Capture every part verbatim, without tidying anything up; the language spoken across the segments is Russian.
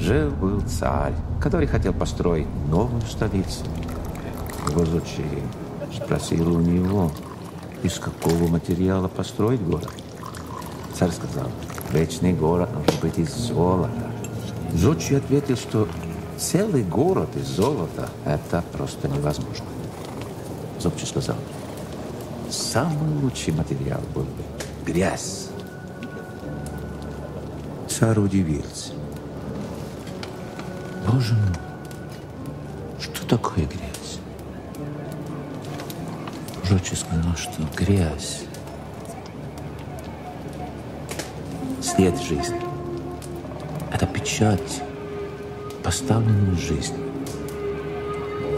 Жил-был царь, который хотел построить новую столицу. Казначей спросил у него, из какого материала построить город. Царь сказал, вечный город должен быть из золота. Казначей ответил, что целый город из золота – это просто невозможно. Казначей сказал, самый лучший материал был бы грязь. Царь удивился. Боже мой, что такое грязь? Казначей сказал, что грязь – след жизни. Это печать, поставленную жизнь,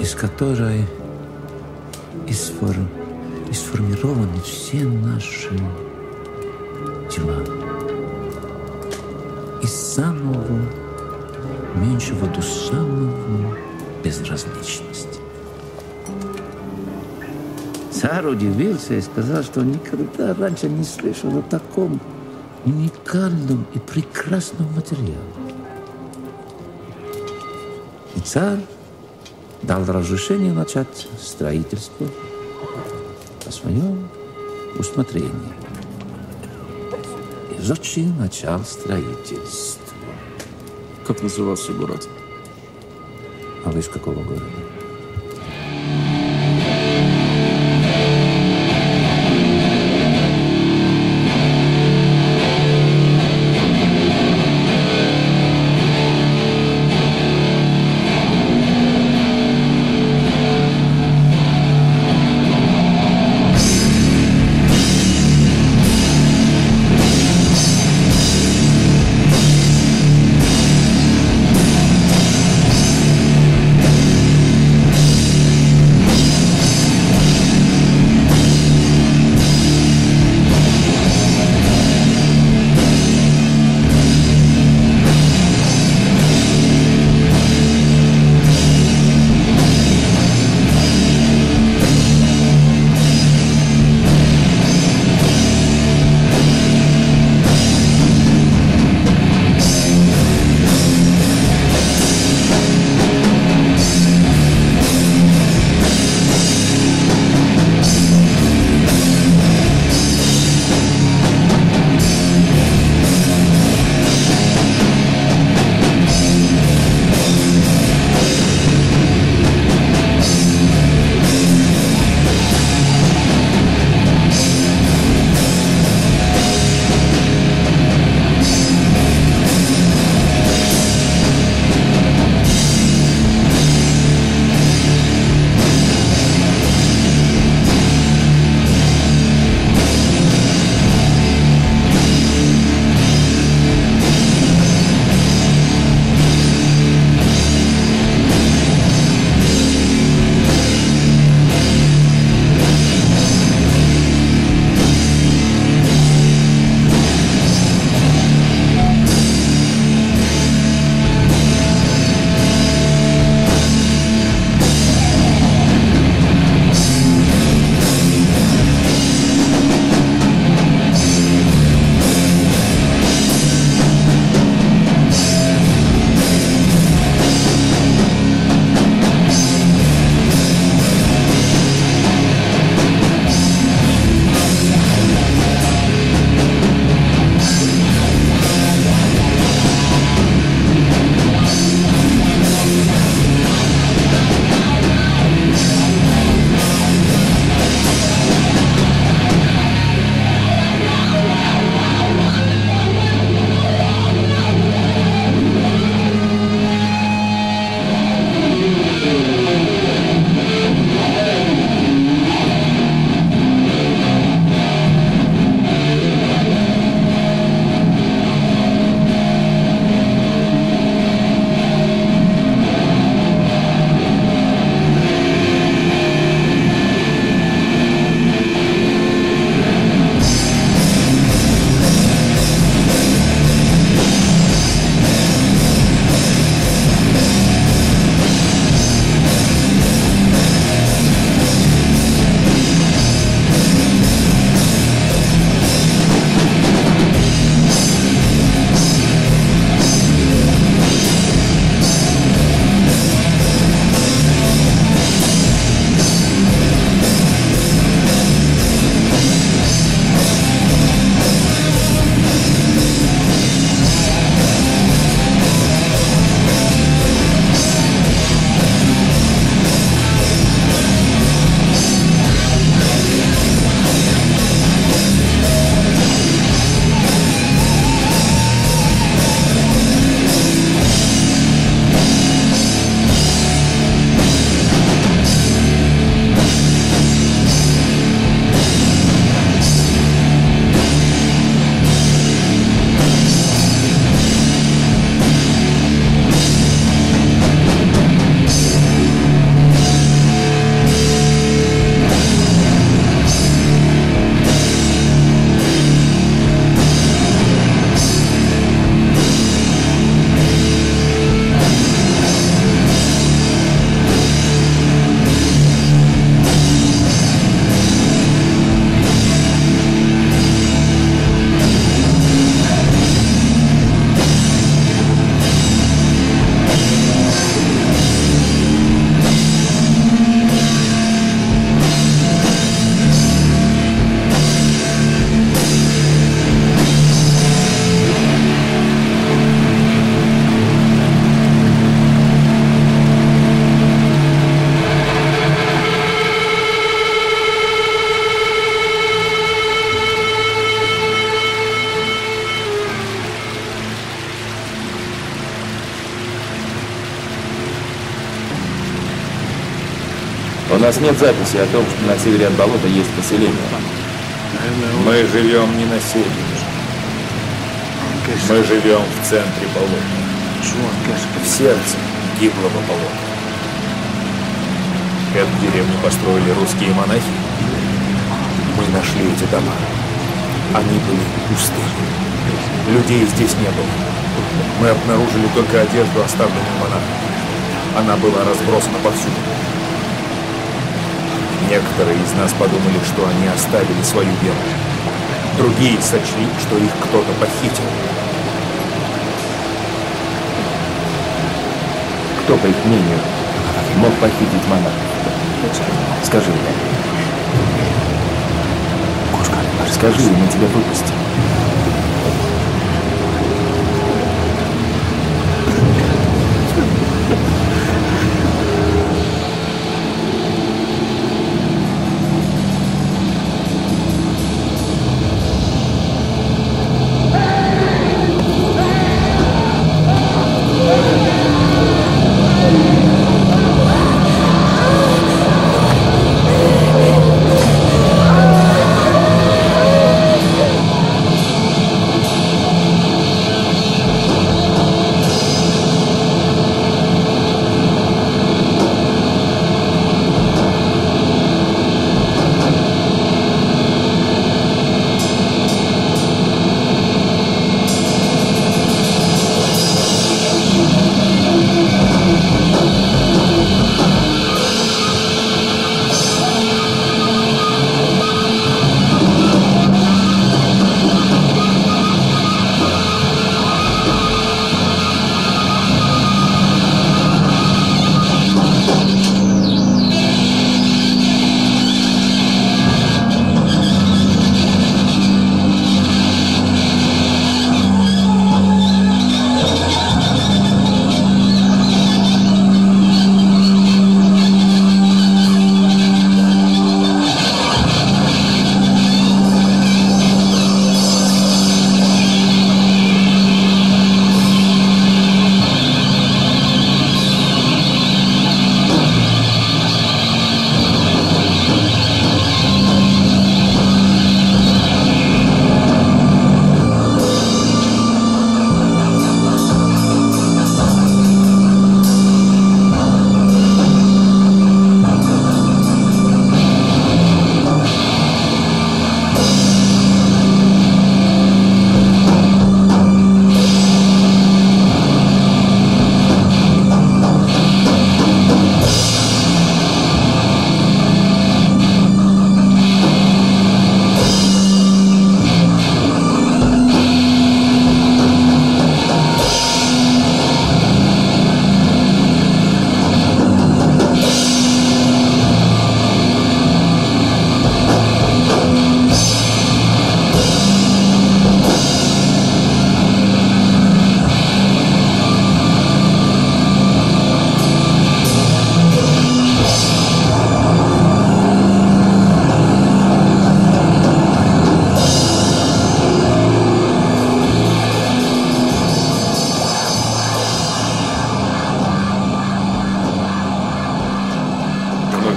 из которой и сформированы все наши дела. Из самого меньшего до самого безразличности. Царь удивился и сказал, что никогда раньше не слышал о таком уникальном и прекрасном материале. И царь дал разрешение начать строительство по своем усмотрению. И Казначей начал строительство. Как назывался город? А вы из какого города? нас нет записи о том, что на севере от болота есть поселение. Мы живем не на севере. Мы живем в центре болота. В сердце гиблого болота. Эту деревню построили русские монахи. Мы нашли эти дома. Они были пусты. Людей здесь не было. Мы обнаружили только одежду, оставленную монахами. Она была разбросана повсюду. Некоторые из нас подумали, что они оставили свою веру. Другие сочли, что их кто-то похитил. Кто, по их мнению, мог похитить монахов? Скажи мне. Кошка, скажи, мы тебя выпустим.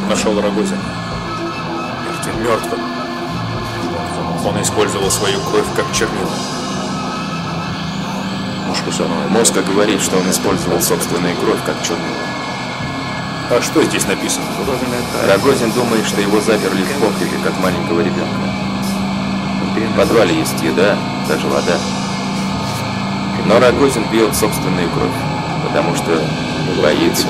Нашел Рогозина. Мертвым. Он использовал свою кровь как чернила. Мозг говорит, что он использовал собственную кровь как чернила. А что здесь написано? Рогозин думает, что его заперли в комнате, как маленького ребенка. В подвале есть еда, даже вода. Но Рогозин пьет собственную кровь, потому что боится.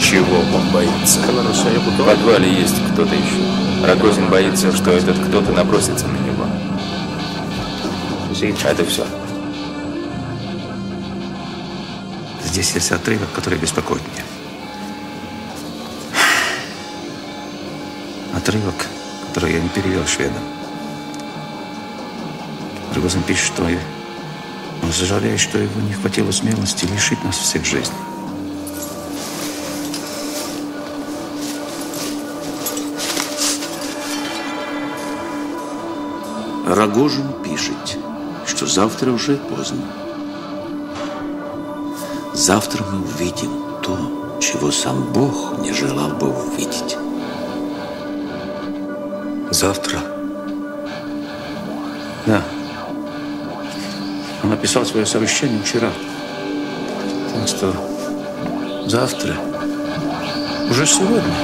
Чего он боится? В подвале есть кто-то еще. Рогозин боится, что этот кто-то набросится на него. Это все. Здесь есть отрывок, который беспокоит меня. Отрывок, который я не перевел шведам. Рогозин пишет, что он сожалеет, что его не хватило смелости лишить нас всех жизни. Рогозин пишет, что завтра уже поздно. Завтра мы увидим то, чего сам Бог не желал бы увидеть. Завтра? Да. Он написал свое совещание вчера. Так что завтра уже сегодня.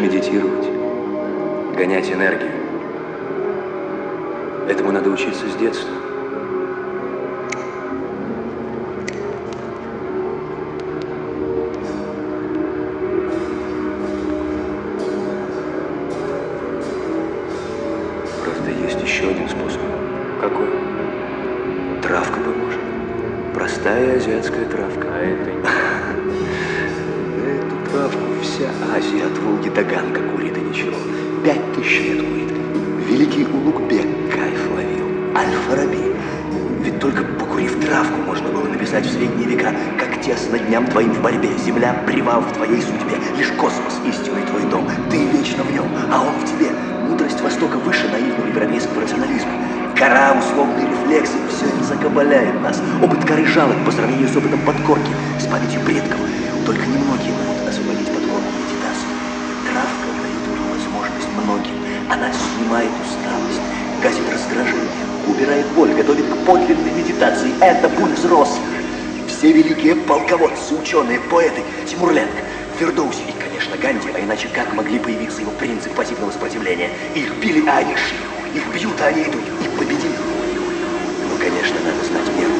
Медитировать, гонять энергию. Этому надо учиться с детства. Правда, есть еще один способ. Какой? Травка поможет. Простая азиатская травка. А это Эту травку вся Азия от Волги до Ганга курит и ничего. Пять тысяч лет курит. Великий Улугбек кайф ловил. Аль-Фараби. Ведь только покурив травку, можно было написать в средние века, как тесно дням твоим в борьбе. Земля привал в твоей судьбе. Лишь космос истинный твой дом. Ты вечно в нем, а он в тебе. Мудрость Востока выше наивного европейского рационализма. Кора, условные рефлексы, все это закабаляет нас. Опыт коры жалок по сравнению с опытом подкорки, с памятью предков. Только немногие могут освободить подкорку и титас. Травка дает эту возможность многим. Она снимает усталость, гасит раздражение, убирает боль, готовит к подлинной медитации. Это путь взрослых. Все великие полководцы, ученые, поэты, Тимур Ленг, Фердоуси и, конечно, Ганди, а иначе как могли появиться его принцип пассивного сопротивления? Их били, а они шли. Их бьют, а они идут. И победили. Но, конечно, надо знать меру.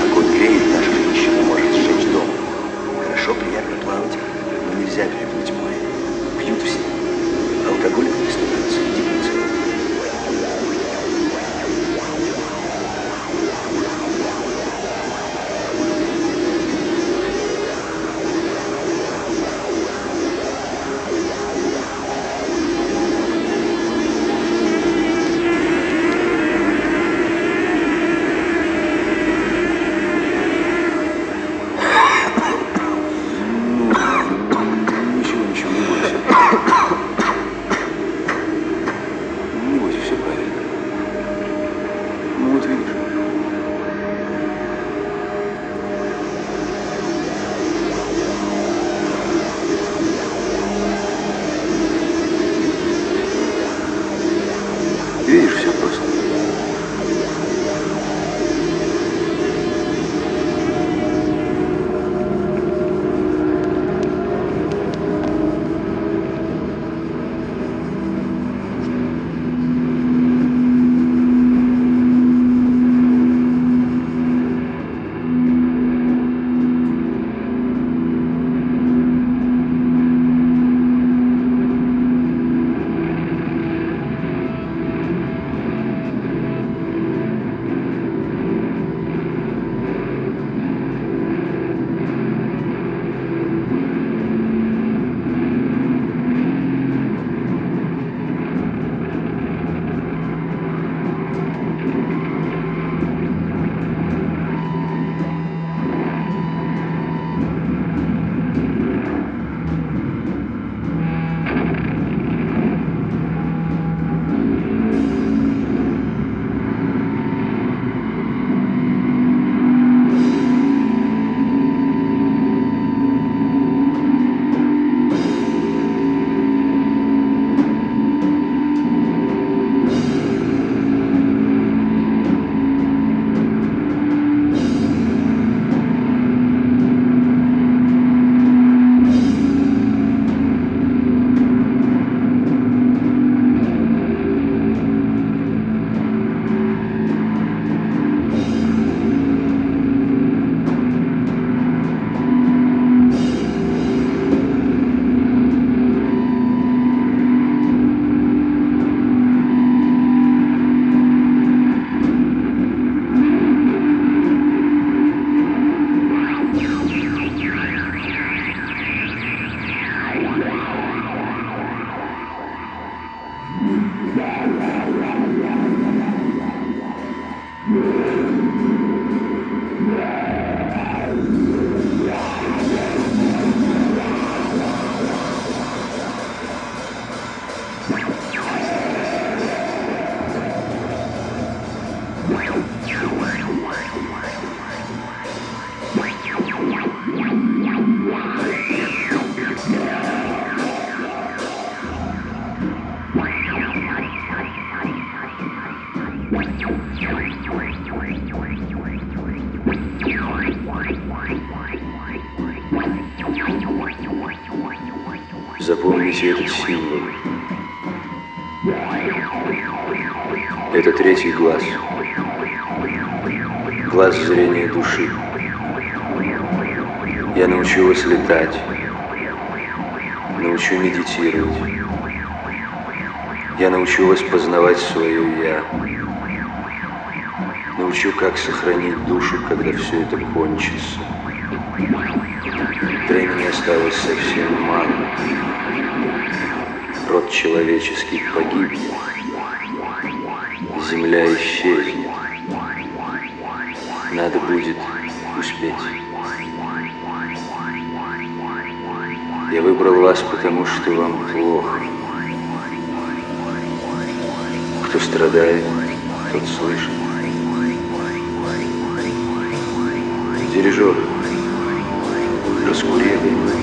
Как он греет наших женщин и может сжечь дом. Хорошо, приятно плавать, но нельзя переплыть море. Пьют все. Алкоголик не становится единицей. Запомните этот символ. Это третий глаз. Глаз зрения души. Я научилась летать. Научу медитировать. Я научилась познавать свое «я». Научу, как сохранить душу, когда все это кончится. Времени осталось совсем мало. Род человеческий погибнет. Земля исчезнет. Надо будет успеть. Я выбрал вас, потому что вам плохо. Кто страдает, тот слышит. Дирижер, раскурили.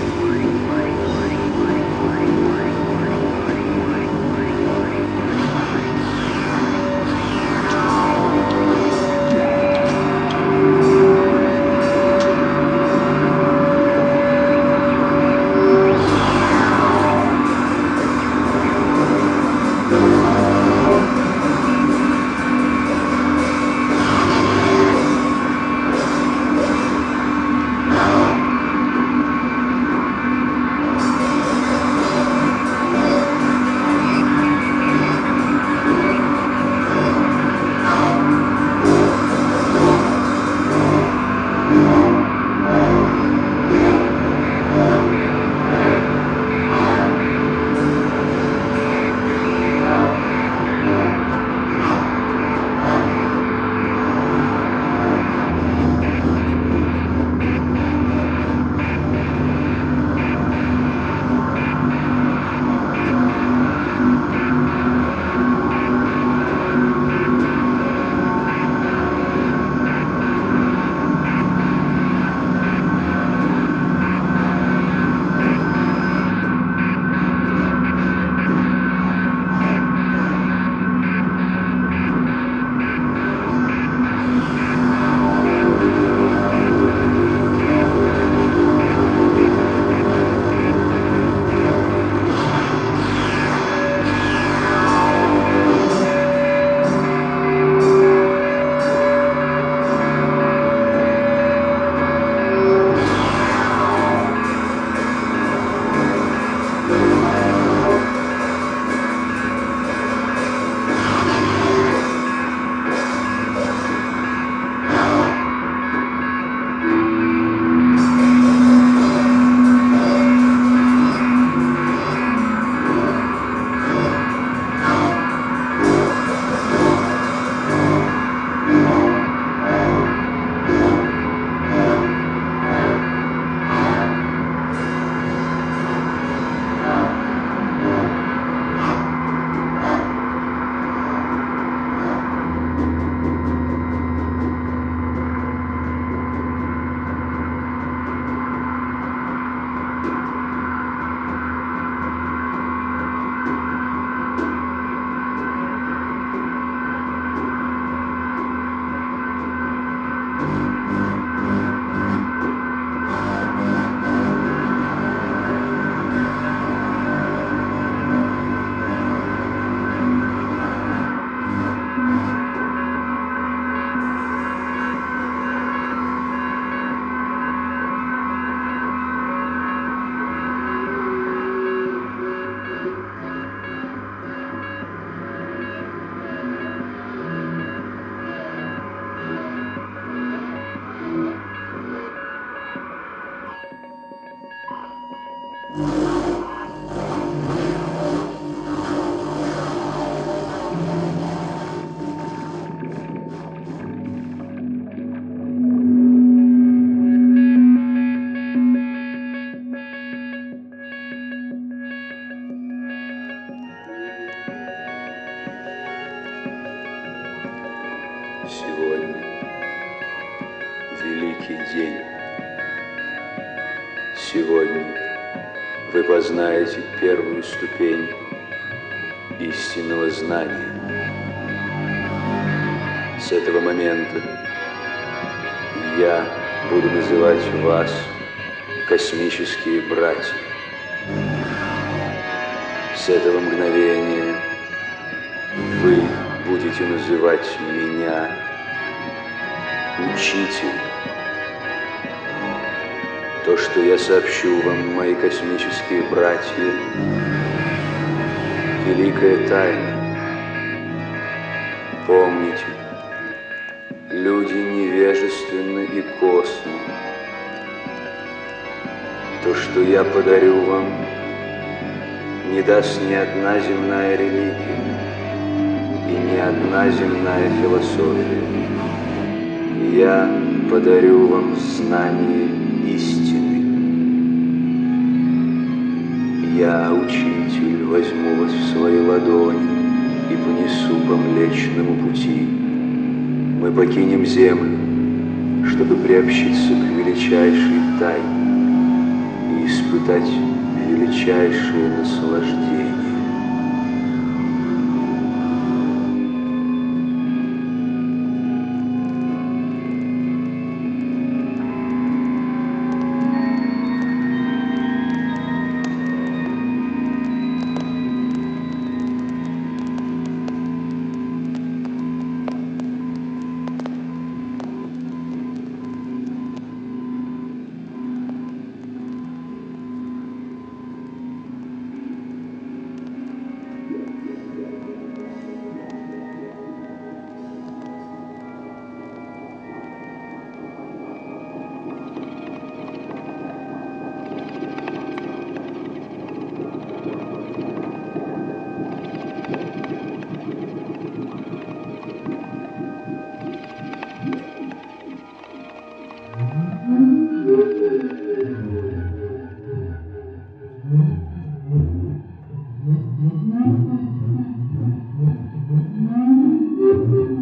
Сегодня великий день. Сегодня вы познаете первую ступень истинного знания. С этого момента я буду называть вас космические братья. С этого мгновения вы будете называть меня учитель. То, что я сообщу вам, мои космические братья, великая тайна. Помните, люди невежественны и косны. То, что я подарю вам, не даст ни одна земная религия и ни одна земная философия. Я подарю вам знание истины. Я, учитель, возьму вас в свои ладони и понесу по Млечному пути. Мы покинем Землю, чтобы приобщиться к величайшей тайне и испытать величайшее наслаждение. Thank you.